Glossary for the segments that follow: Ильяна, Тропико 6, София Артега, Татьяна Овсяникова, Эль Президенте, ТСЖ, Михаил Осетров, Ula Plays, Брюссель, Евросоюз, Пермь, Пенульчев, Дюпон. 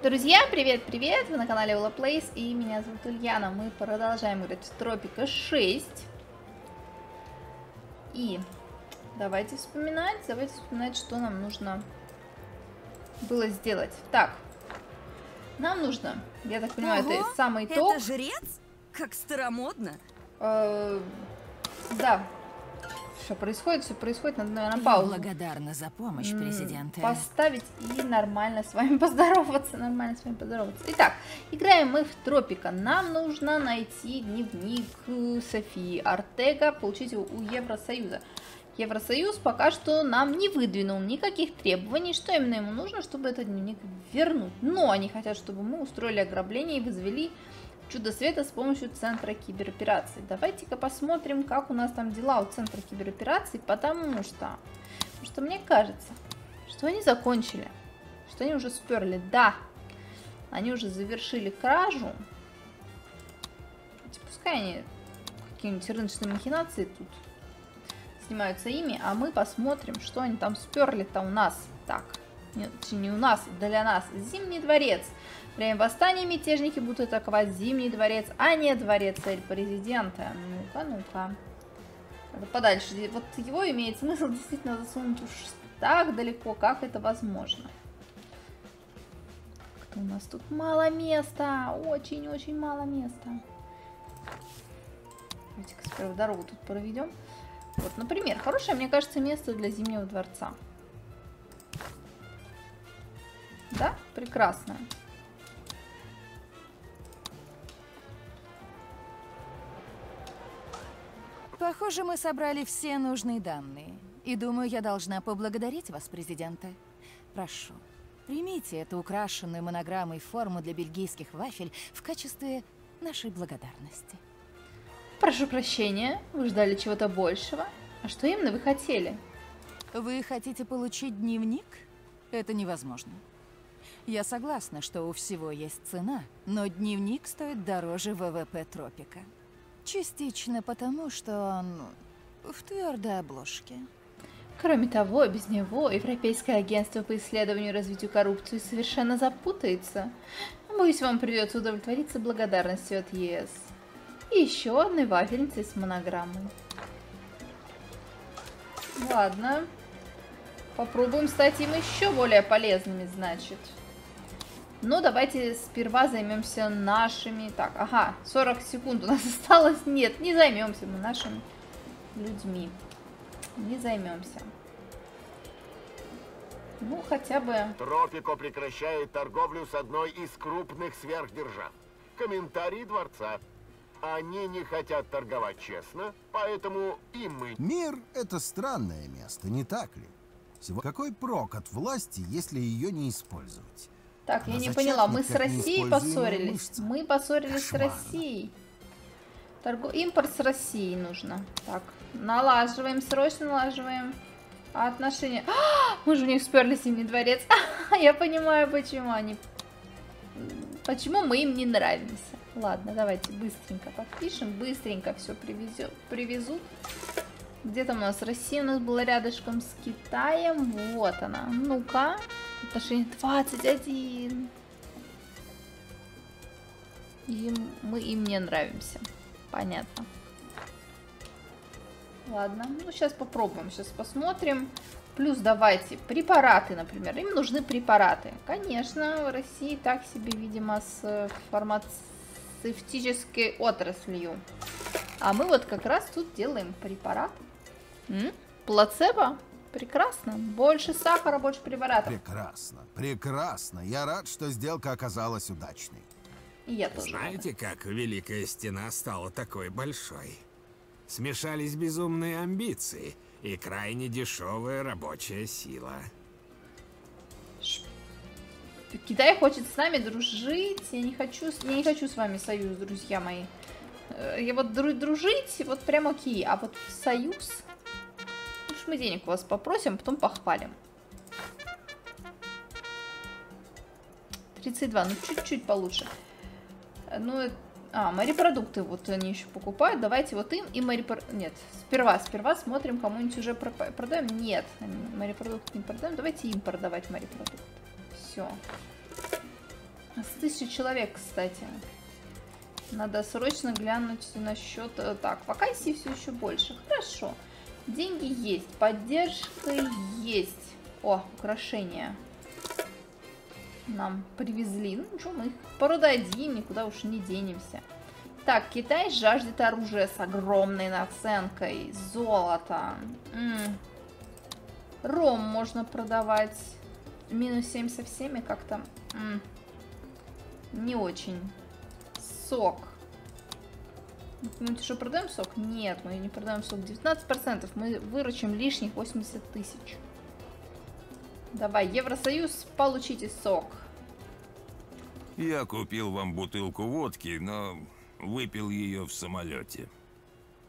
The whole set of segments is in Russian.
Друзья, привет-привет! Вы на канале Ula Plays и меня зовут Ильяна. Мы продолжаем играть в Тропико 6. И давайте вспоминать, что нам нужно было сделать. Так, нам нужно, я так понимаю, ого, это самый топ. Это жрец? Как старомодно. Да. Все происходит. Надо, наверное, паузу. Благодарна за помощь, президенты. Поставить и нормально с вами поздороваться. Итак, играем мы в Тропико. Нам нужно найти дневник Софии Артега, получить его у Евросоюза. Евросоюз пока что нам не выдвинул никаких требований, что именно ему нужно, чтобы этот дневник вернуть. Но они хотят, чтобы мы устроили ограбление и возвели чудо света с помощью центра киберопераций. Давайте-ка посмотрим, как у нас там дела у центра киберопераций, потому что мне кажется, что они закончили, что они уже сперли. Да, они уже завершили кражу. Пускай они какие-нибудь рыночные махинации тут снимаются ими, а мы посмотрим, что они там сперли-то у нас. Так, нет, не у нас, для нас. Зимний дворец. Время восстания мятежники будут атаковать Зимний дворец, а не дворец Эль Президенте. Ну-ка. Надо подальше. Вот его имеет смысл действительно засунуть уж так далеко, как это возможно. Как-то у нас тут мало места. Очень-очень мало места. Давайте-ка сперва дорогу тут проведем. Вот, например, хорошее, мне кажется, место для Зимнего дворца. Да? Прекрасно. Похоже, мы собрали все нужные данные. И думаю, я должна поблагодарить вас, президенты. Прошу, примите эту украшенную монограммой форму для бельгийских вафель в качестве нашей благодарности. Прошу прощения, вы ждали чего-то большего. А что именно вы хотели? Вы хотите получить дневник? Это невозможно. Я согласна, что у всего есть цена, но дневник стоит дороже ВВП Тропико. Частично потому, что он в твердой обложке. Кроме того, без него Европейское агентство по исследованию и развитию коррупции совершенно запутается. Боюсь, вам придется удовлетвориться благодарностью от ЕС. И еще одной вафельницы с монограммой. Ладно. Попробуем стать им еще более полезными, значит. Но давайте сперва займемся нашими... Так, ага, 40 секунд у нас осталось. Нет, не займемся мы нашими людьми. Не займемся. Ну, хотя бы... Тропико прекращает торговлю с одной из крупных сверхдержав. Комментарий дворца. Они не хотят торговать честно, поэтому и мы... Мир — это странное место, не так ли? Какой прок от власти, если ее не использовать? Так, я не поняла, мы с Россией поссорились. Мы поссорились с Россией. Импорт с Россией нужно. Так, налаживаем, срочно налаживаем отношения. А, мы же у них сперли Зимний дворец. Я понимаю, почему они... Почему мы им не нравимся. Ладно, давайте быстренько подпишем. Быстренько все привезут. Где там у нас Россия? У нас была рядышком с Китаем. Вот она. Ну-ка. Отношение 21. И мы им не нравимся. Понятно. Ладно. Ну, сейчас попробуем. Сейчас посмотрим. Плюс давайте препараты, например. Им нужны препараты. Конечно, в России так себе, видимо, с фармацевтической отраслью. А мы вот как раз тут делаем препарат. Плацебо. Прекрасно. Больше сахара, больше препаратов. Прекрасно. Прекрасно. Я рад, что сделка оказалась удачной. И я тоже. Знаете, как Великая Стена стала такой большой? Смешались безумные амбиции и крайне дешевая рабочая сила. Китай хочет с нами дружить. Я не хочу с вами союз, друзья мои. Я вот дружить, вот прям окей. А вот союз... Мы денег у вас попросим, потом похвалим. 32, ну чуть-чуть получше. Ну, морепродукты вот они еще покупают. Давайте вот им и морепродукты. Нет, сперва смотрим, кому-нибудь уже продаем. Нет, морепродукты не продаем. Давайте им продавать морепродукты. Все. С 1000 человек, кстати. Надо срочно глянуть насчет... Так, вакансий все еще больше. Хорошо. Деньги есть. Поддержка есть. О, украшения. Нам привезли. Ну, ничего, мы их продадим, никуда уж не денемся. Так, Китай жаждет оружия с огромной наценкой. Золото. Ром можно продавать. Минус 7 со всеми как-то... Не очень. Сок. Мы что, продаем сок? Нет, мы не продаем сок. 19%. Мы выручим лишних 80 тысяч. Давай, Евросоюз, получите сок. Я купил вам бутылку водки, но выпил ее в самолете.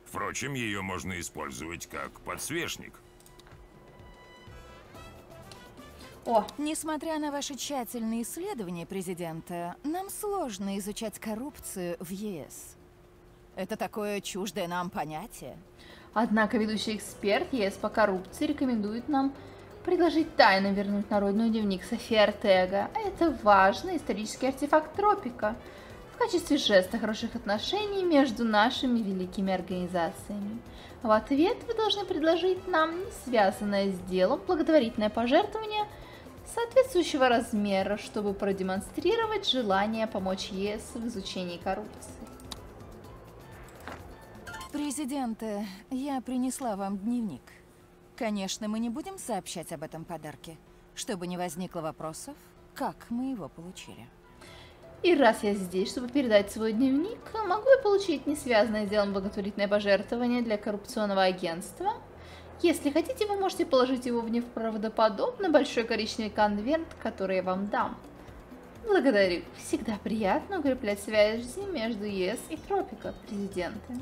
Впрочем, ее можно использовать как подсвечник. О. Несмотря на ваши тщательные исследования, президента, нам сложно изучать коррупцию в ЕС. Это такое чуждое нам понятие. Однако ведущий эксперт ЕС по коррупции рекомендует нам предложить тайно вернуть народный дневник Софии Артега. Это важный исторический артефакт Тропико в качестве жеста хороших отношений между нашими великими организациями. В ответ вы должны предложить нам не связанное с делом благотворительное пожертвование соответствующего размера, чтобы продемонстрировать желание помочь ЕС в изучении коррупции. Президенте, я принесла вам дневник. Конечно, мы не будем сообщать об этом подарке, чтобы не возникло вопросов, как мы его получили. И раз я здесь, чтобы передать свой дневник, могу я получить несвязанное с делом благотворительное пожертвование для коррупционного агентства? Если хотите, вы можете положить его в неправдоподобно большой коричневый конверт, который я вам дам. Благодарю. Всегда приятно укреплять связи между ЕС и Тропико, президенты.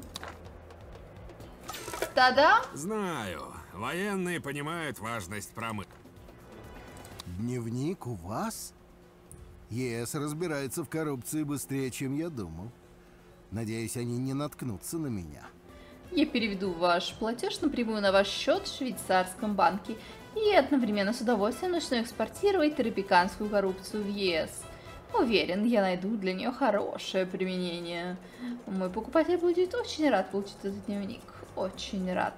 Та-да! Знаю. Военные понимают важность промышленности. Дневник у вас? ЕС разбирается в коррупции быстрее, чем я думал. Надеюсь, они не наткнутся на меня. Я переведу ваш платеж напрямую на ваш счет в швейцарском банке и одновременно с удовольствием начну экспортировать тропиканскую коррупцию в ЕС. Уверен, я найду для нее хорошее применение. Мой покупатель будет очень рад получить этот дневник. Очень рад.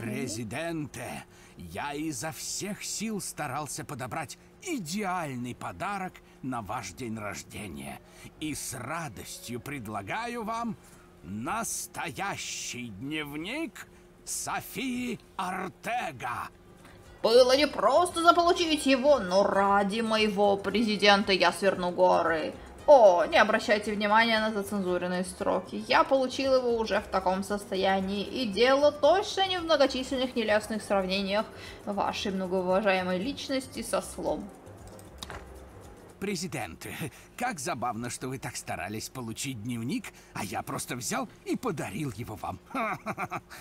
Президенте, я изо всех сил старался подобрать идеальный подарок на ваш день рождения. И с радостью предлагаю вам настоящий дневник Софии Артега. Было не просто заполучить его, но ради моего президента я сверну горы. О, не обращайте внимания на зацензуренные строки. Я получил его уже в таком состоянии, и дело точно не в многочисленных нелестных сравнениях вашей многоуважаемой личности со слом. Президенты, как забавно, что вы так старались получить дневник, а я просто взял и подарил его вам.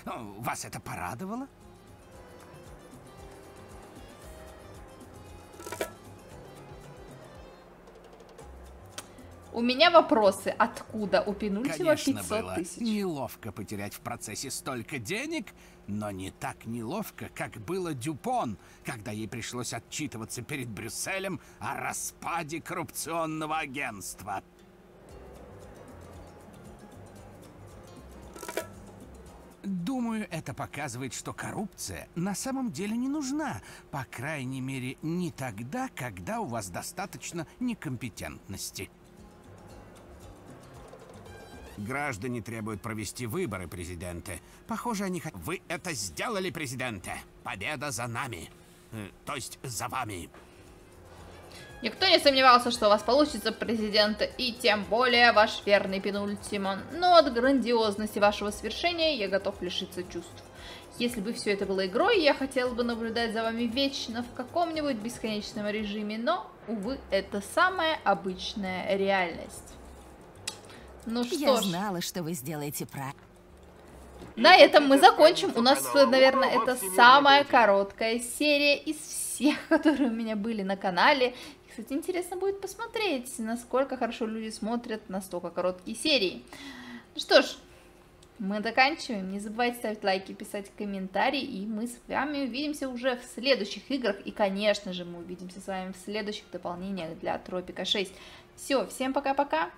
Вас это порадовало? У меня вопросы. Откуда у Пенульчева 500 тысяч? Неловко потерять в процессе столько денег, но не так неловко, как было Дюпон, когда ей пришлось отчитываться перед Брюсселем о распаде коррупционного агентства. Думаю, это показывает, что коррупция на самом деле не нужна. По крайней мере, не тогда, когда у вас достаточно некомпетентности. Граждане требуют провести выборы, президенте. Похоже, они хотят... Вы это сделали, президенте! Победа за нами. То есть, за вами. Никто не сомневался, что у вас получится, президента, и тем более ваш верный пенультима. Но от грандиозности вашего свершения я готов лишиться чувств. Если бы все это было игрой, я хотел бы наблюдать за вами вечно в каком-нибудь бесконечном режиме, но, увы, это самая обычная реальность. Ну что ж. Я знала, что вы сделаете правильно. На этом мы закончим. У нас, наверное, это самая короткая серия из всех, которые у меня были на канале. И, кстати, интересно будет посмотреть, насколько хорошо люди смотрят настолько короткие серии. Ну что ж, мы заканчиваем. Не забывайте ставить лайки, писать комментарии, и мы с вами увидимся уже в следующих играх. И, конечно же, мы увидимся с вами в следующих дополнениях для Тропика 6. Все, всем пока-пока!